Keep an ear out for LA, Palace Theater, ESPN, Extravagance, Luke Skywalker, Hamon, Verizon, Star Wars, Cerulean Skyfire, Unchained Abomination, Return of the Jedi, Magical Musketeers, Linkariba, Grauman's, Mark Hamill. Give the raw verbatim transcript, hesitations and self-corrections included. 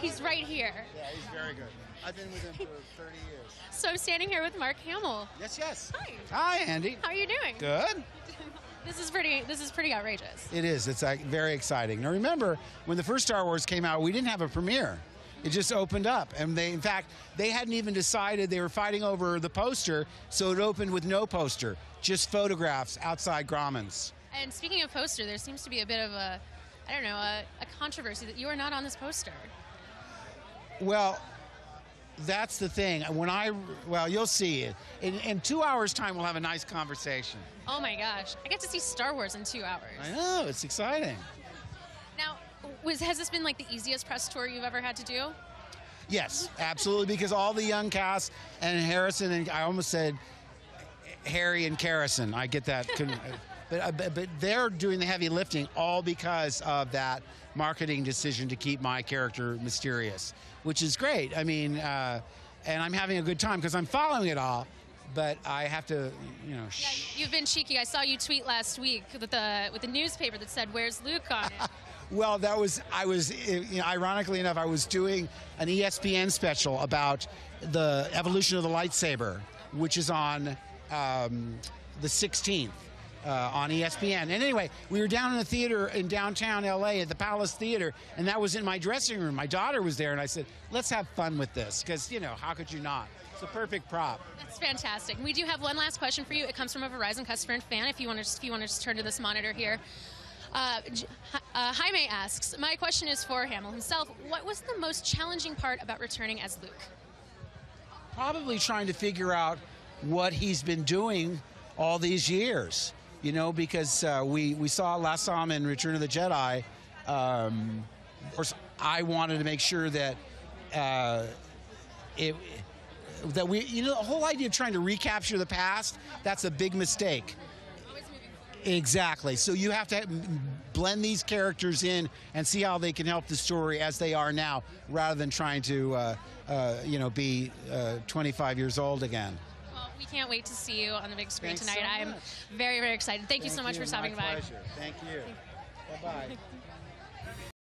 He's right here. Yeah, he's very good. I've been with him for thirty years. So I'm standing here with Mark Hamill. Yes, yes. Hi. Hi, Andy. How are you doing? Good. This is pretty. This is pretty outrageous. It is. It's like very exciting. Now remember, when the first Star Wars came out, we didn't have a premiere. It just opened up, and they, in fact, they hadn't even decided. They were fighting over the poster, so it opened with no poster, just photographs outside Grauman's. And speaking of poster, there seems to be a bit of a, I don't know, a, a controversy that you are not on this poster. Well, that's the thing. When I, well, you'll see it. In, in two hours' time, we'll have a nice conversation. Oh, my gosh. I get to see Star Wars in two hours. I know. It's exciting. Now, was, has this been, like, the easiest press tour you've ever had to do? Yes, absolutely, because all the young cast and Harrison and, I almost said Harry and Carrison. I get that. But, but they're doing the heavy lifting, all because of that marketing decision to keep my character mysterious, which is great. I mean, uh, and I'm having a good time because I'm following it all, but I have to, you know. Yeah, you've been cheeky. I saw you tweet last week with the with the newspaper that said, "Where's Luke?" on it. Well, that was, I was, you know, ironically enough, I was doing an E S P N special about the evolution of the lightsaber, which is on um, the sixteenth. Uh, on E S P N. And anyway, we were down in the theater in downtown L A at the Palace Theater, and that was in my dressing room. My daughter was there, and I said, let's have fun with this, because, you know, how could you not? It's a perfect prop. That's fantastic. We do have one last question for you. It comes from a Verizon customer and fan, if you want to just, if you want to just turn to this monitor here. Uh, uh, Jaime asks, my question is for Hamill himself. What was the most challenging part about returning as Luke? Probably trying to figure out what he's been doing all these years. You know, because uh, we, we saw last time in Return of the Jedi, um, of course, I wanted to make sure that uh, it, that we, you know, the whole idea of trying to recapture the past, that's a big mistake. Always moving forward. Exactly. So you have to blend these characters in and see how they can help the story as they are now, rather than trying to, uh, uh, you know, be uh, twenty-five years old again. We can't wait to see you on the big screen Thanks tonight. So I'm very, very excited. Thank, Thank you so much you. for stopping My by. Pleasure. Thank you. Bye-bye.